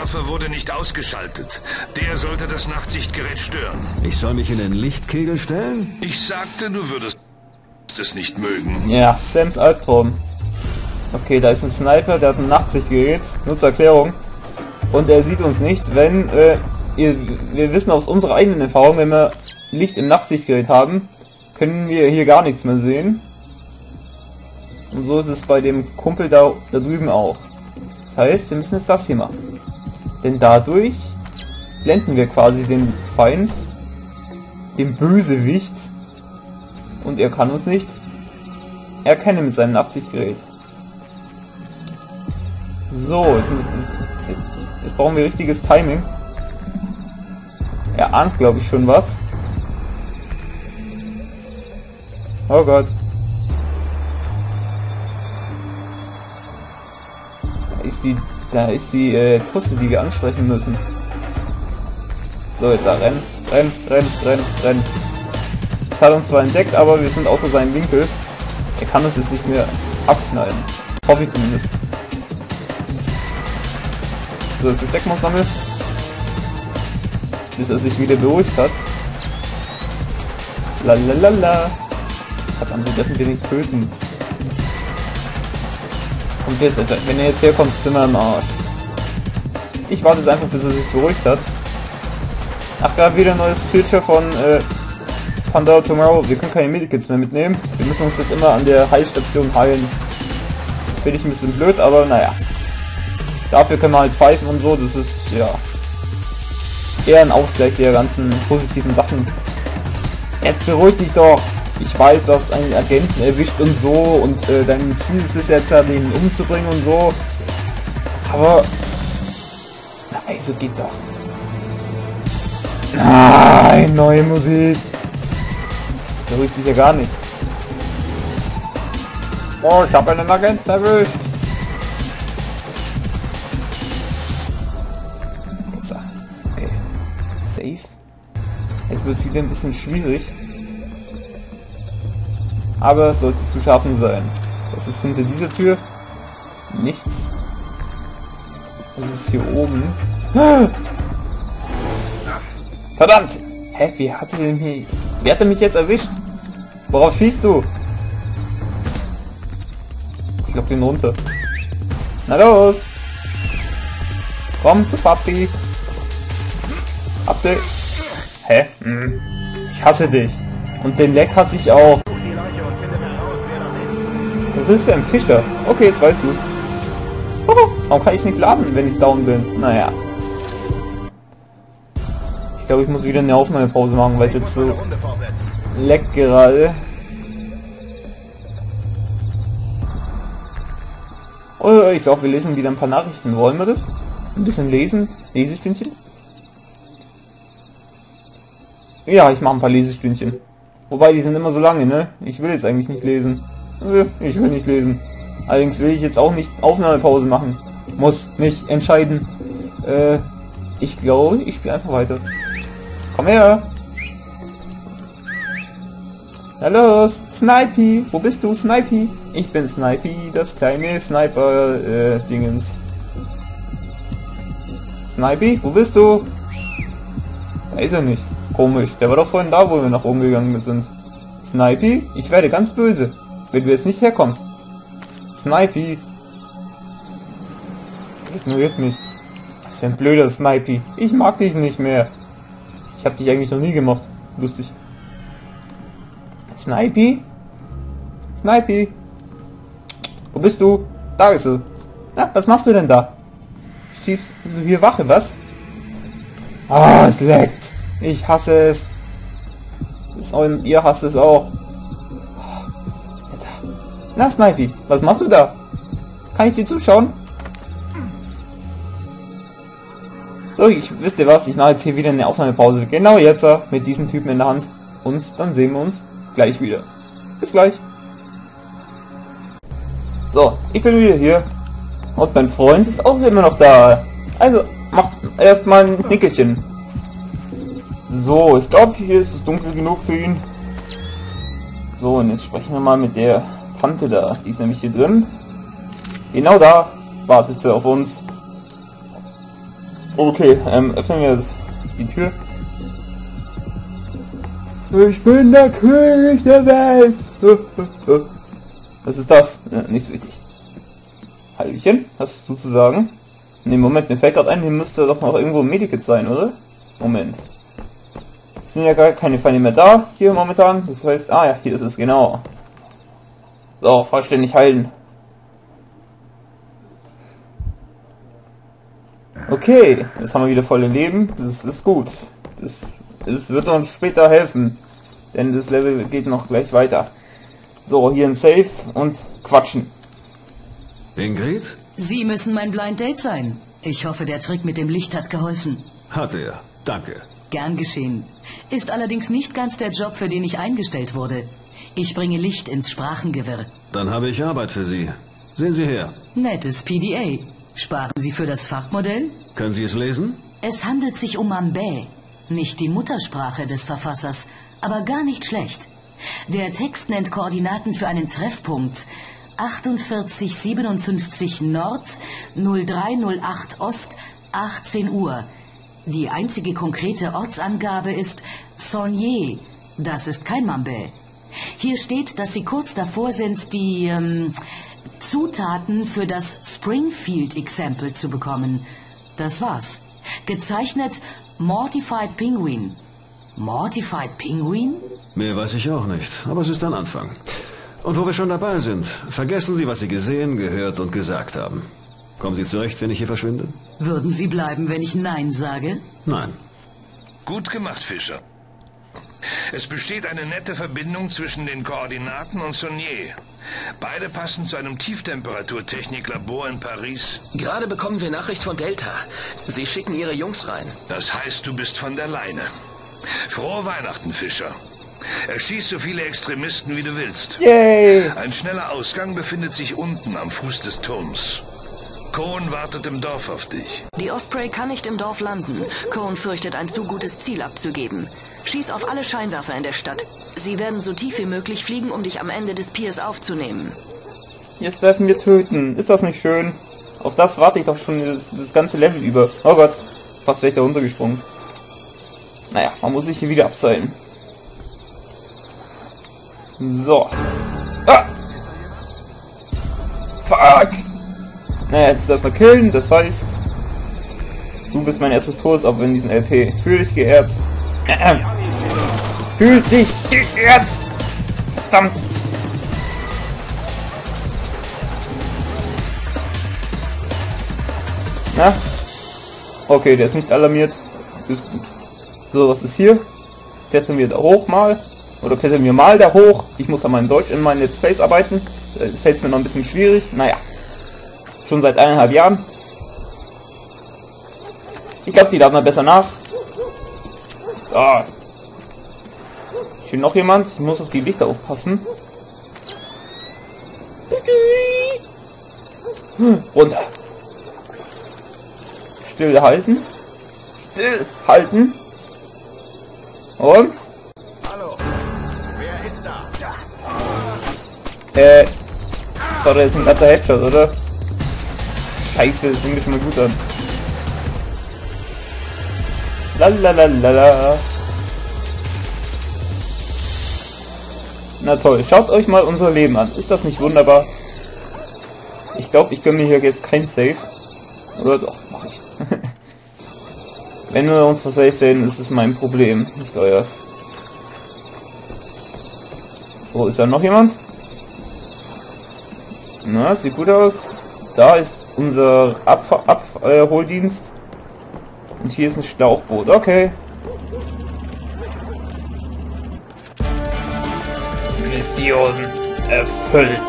Werfer wurde nicht ausgeschaltet. Der sollte das Nachtsichtgerät stören. Ich soll mich in den Lichtkegel stellen? Ich sagte, du würdest es nicht mögen. Ja, Sams Albtraum. Okay, da ist ein Sniper, der hat ein Nachtsichtgerät. Nur zur Erklärung. Und er sieht uns nicht, wenn... wir wissen aus unserer eigenen Erfahrung, wenn wir Licht im Nachtsichtgerät haben, können wir hier gar nichts mehr sehen. Und so ist es bei dem Kumpel da drüben auch. Das heißt, wir müssen jetzt das hier machen. Denn dadurch blenden wir quasi den Feind, den Bösewicht, und er kann uns nicht erkennen mit seinem Nachtsichtgerät. So, jetzt brauchen wir richtiges Timing. Er ahnt, glaube ich, schon was. Oh Gott. Da ist die Tusse, die wir ansprechen müssen. So, jetzt rennen, rennen, rennen, rennen, rennen. Das hat uns zwar entdeckt, aber wir sind außer seinem Winkel. Er kann uns jetzt nicht mehr abknallen. Hoffe ich zumindest. So, jetzt verstecken wir uns damit. Bis er sich wieder beruhigt hat. Lalalala. Verdammt, wir dürfen den nicht töten. Kommt jetzt, wenn er jetzt herkommt, sind wir im Arsch. Ich warte jetzt einfach, bis er sich beruhigt hat. Ach, gerade wieder ein neues Feature von Pandora Tomorrow. Wir können keine Medikits mehr mitnehmen. Wir müssen uns jetzt immer an der Heilstation heilen. Finde ich ein bisschen blöd, aber naja. Dafür können wir halt pfeifen und so. Das ist, ja, eher ein Ausgleich der ganzen positiven Sachen. Jetzt beruhig dich doch! Ich weiß, du hast einen Agenten erwischt und so, und dein Ziel ist es jetzt ja, den umzubringen und so. Aber... Na, also geht doch. Nein, neue Musik! Beruhigt sich ja gar nicht. Oh, ich habe einen Agenten erwischt! Jetzt wird es wieder ein bisschen schwierig. Aber es sollte zu schaffen sein. Das ist hinter dieser Tür. Nichts. Das ist hier oben. Verdammt! Hä, wer hat er mich jetzt erwischt? Worauf schießt du? Ich lock den runter. Na los! Komm zu Papi! Papi! Hä? Ich hasse dich. Und den Leck hasse ich auch. Das ist ja ein Fischer. Okay, jetzt weißt du's. Oh, warum kann ich es nicht laden, wenn ich down bin? Naja. Ich glaube, ich muss wieder eine Aufnahmepause machen, weil es jetzt so leckt gerade. Oh, ich glaube, wir lesen wieder ein paar Nachrichten. Wollen wir das? Ein bisschen lesen? Lesestündchen? Ja, ich mache ein paar Lesestündchen. Wobei, die sind immer so lange, ne? Ich will jetzt eigentlich nicht lesen. Ich will nicht lesen. Allerdings will ich jetzt auch nicht Aufnahmepause machen. Muss mich entscheiden. Ich glaube, ich spiele einfach weiter. Komm her! Na los! Snipey! Wo bist du, Snipey? Ich bin Snipey, das kleine Sniper-Dingens. Snipey, wo bist du? Da ist er nicht. Komisch, der war doch vorhin da, wo wir nach oben gegangen sind. Snipey, ich werde ganz böse, wenn du jetzt nicht herkommst. Snipey. Ignoriert mich. Was für ein blöder Snipey. Ich mag dich nicht mehr. Ich hab dich eigentlich noch nie gemacht. Lustig. Snipey? Snipey? Wo bist du? Da ist er. Na, was machst du denn da? Schiebst du hier Wache, was? Ah, es leckt. Ich hasse es. Und ihr hasst es auch. Na, Snipey, was machst du da? Kann ich dir zuschauen? So, wisst ihr was? Ich mache jetzt hier wieder eine Aufnahmepause. Genau jetzt, mit diesen Typen in der Hand. Und dann sehen wir uns gleich wieder. Bis gleich. So, ich bin wieder hier. Und mein Freund ist auch immer noch da. Also, macht erstmal ein Nickerchen. So, ich glaube, hier ist es dunkel genug für ihn. So, und jetzt sprechen wir mal mit der Tante da. Die ist nämlich hier drin. Genau da wartet sie auf uns. Okay, öffnen wir jetzt die Tür. Ich bin der König der Welt! Was ist das? Nicht so wichtig. Hallöchen, hast du zu sagen? Ne, Moment, mir fällt gerade ein, hier müsste doch noch irgendwo ein Medikit sein, oder? Moment. Es sind ja gar keine Feinde mehr da, hier momentan. Das heißt, ah ja, hier ist es, genau. So, vollständig heilen. Okay, jetzt haben wir wieder volle Leben. Das ist gut. Das wird uns später helfen. Denn das Level geht noch gleich weiter. So, hier ein Safe und quatschen. Ingrid? Sie müssen mein Blind Date sein. Ich hoffe, der Trick mit dem Licht hat geholfen. Hat er. Danke. Gern geschehen. Ist allerdings nicht ganz der Job, für den ich eingestellt wurde. Ich bringe Licht ins Sprachengewirr. Dann habe ich Arbeit für Sie. Sehen Sie her. Nettes PDA. Sparen Sie für das Fachmodell? Können Sie es lesen? Es handelt sich um Mambé. Nicht die Muttersprache des Verfassers, aber gar nicht schlecht. Der Text nennt Koordinaten für einen Treffpunkt. 4857 Nord, 0308 Ost, 18 Uhr. Die einzige konkrete Ortsangabe ist Saunier. Das ist kein Mambé. Hier steht, dass Sie kurz davor sind, die Zutaten für das Springfield-Example zu bekommen. Das war's. Gezeichnet Mortified Penguin. Mortified Penguin? Mehr weiß ich auch nicht, aber es ist ein Anfang. Und wo wir schon dabei sind, vergessen Sie, was Sie gesehen, gehört und gesagt haben. Kommen Sie zurecht, wenn ich hier verschwinde? Würden Sie bleiben, wenn ich Nein sage? Nein. Gut gemacht, Fischer. Es besteht eine nette Verbindung zwischen den Koordinaten und Saunier. Beide passen zu einem Tieftemperaturtechniklabor in Paris. Gerade bekommen wir Nachricht von Delta. Sie schicken ihre Jungs rein. Das heißt, du bist von der Leine. Frohe Weihnachten, Fischer. Erschieß so viele Extremisten, wie du willst. Yay. Ein schneller Ausgang befindet sich unten am Fuß des Turms. Cohen wartet im Dorf auf dich. Die Osprey kann nicht im Dorf landen. Cohen fürchtet, ein zu gutes Ziel abzugeben. Schieß auf alle Scheinwerfer in der Stadt. Sie werden so tief wie möglich fliegen, um dich am Ende des Piers aufzunehmen. Jetzt dürfen wir töten. Ist das nicht schön? Auf das warte ich doch schon das ganze Level über. Oh Gott, fast wäre ich da runtergesprungen. Naja, man muss sich hier wieder abseilen. So. Ah! Fuck! Naja, jetzt darf man killen, das heißt... Du bist mein erstes Todesopfer in diesem LP. Fühl dich geehrt. Fühl dich geehrt! Verdammt! Na? Okay, der ist nicht alarmiert. Das ist gut. So, was ist hier? Klettern wir da hoch mal. Oder klettern wir mal da hoch. Ich muss an meinem Deutsch in meinem Let's Plays arbeiten. Das fällt mir noch ein bisschen schwierig. Naja. Schon seit 1,5 Jahren. Ich glaube, die laden mal besser nach. So. Hier noch jemand. Ich muss auf die Lichter aufpassen. Runter. Still halten. Still halten. Und? Hallo. Wer ist da? Sorry, das ist ein glatter Headshot, oder? Scheiße, das fängt schon mal gut an. Lalalala. Na toll, schaut euch mal unser Leben an. Ist das nicht wunderbar? Ich glaube, ich gönne mir hier jetzt kein Save. Oder doch, mach ich. Wenn wir uns was Safe sehen, ist es mein Problem. Nicht euers. So, ist da noch jemand? Na, sieht gut aus. Da ist unser Abholdienst. Und hier ist ein Schlauchboot. Okay. Mission erfüllt.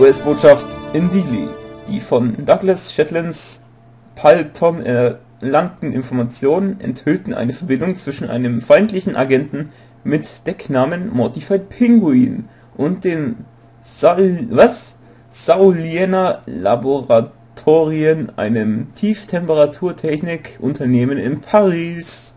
US-Botschaft in Dili. Die von Douglas Shetlands Paltom erlangten Informationen enthüllten eine Verbindung zwischen einem feindlichen Agenten mit Decknamen Mortified Penguin und den Sauliena Laboratorien, einem Tieftemperaturtechnikunternehmen in Paris.